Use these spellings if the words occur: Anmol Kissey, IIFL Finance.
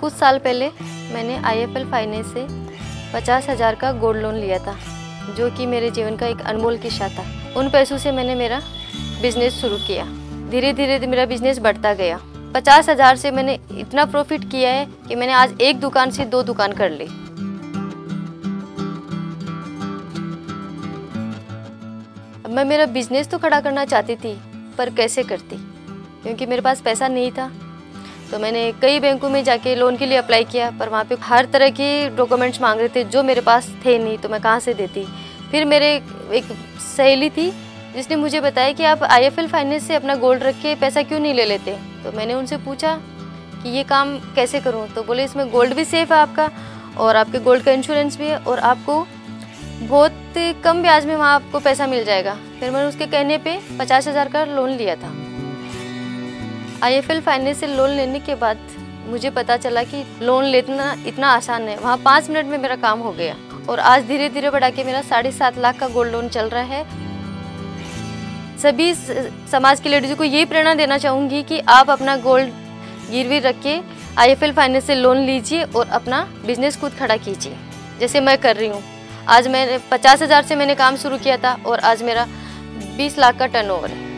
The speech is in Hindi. कुछ साल पहले मैंने IIFL फाइनेंस से 50,000 का गोल्ड लोन लिया था, जो कि मेरे जीवन का एक अनमोल किस्सा था। उन पैसों से मैंने मेरा बिजनेस शुरू किया। धीरे धीरे मेरा बिजनेस बढ़ता गया। 50,000 से मैंने इतना प्रॉफिट किया है कि मैंने आज एक दुकान से 2 दुकान कर ली। मैं मेरा बिजनेस तो खड़ा करना चाहती थी, पर कैसे करती, क्योंकि मेरे पास पैसा नहीं था। तो मैंने कई बैंकों में जाके लोन के लिए अप्लाई किया, पर वहाँ पे हर तरह के डॉक्यूमेंट्स मांग रहे थे जो मेरे पास थे नहीं, तो मैं कहाँ से देती। फिर मेरे एक सहेली थी जिसने मुझे बताया कि आप IIFL फाइनेंस से अपना गोल्ड रख के पैसा क्यों नहीं ले लेते। तो मैंने उनसे पूछा कि ये काम कैसे करूँ, तो बोले इसमें गोल्ड भी सेफ है आपका, और आपके गोल्ड का इंश्योरेंस भी है, और आपको बहुत कम ब्याज में वहाँ आपको पैसा मिल जाएगा। फिर मैंने उसके कहने पे 50,000 का लोन लिया था। IIFL फाइनेंस से लोन लेने के बाद मुझे पता चला कि लोन लेना इतना आसान है। वहाँ 5 मिनट में मेरा काम हो गया, और आज धीरे धीरे बढ़ा के मेरा 7.5 लाख का गोल्ड लोन चल रहा है। सभी समाज की लेडीज़ों को ये प्रेरणा देना चाहूँगी कि आप अपना गोल्ड गिरवी रख के IIFL फाइनेंस से लोन लीजिए और अपना बिजनेस खुद खड़ा कीजिए, जैसे मैं कर रही हूँ। आज मैंने 50,000 से मैंने काम शुरू किया था, और आज मेरा 20 लाख का टर्नओवर है।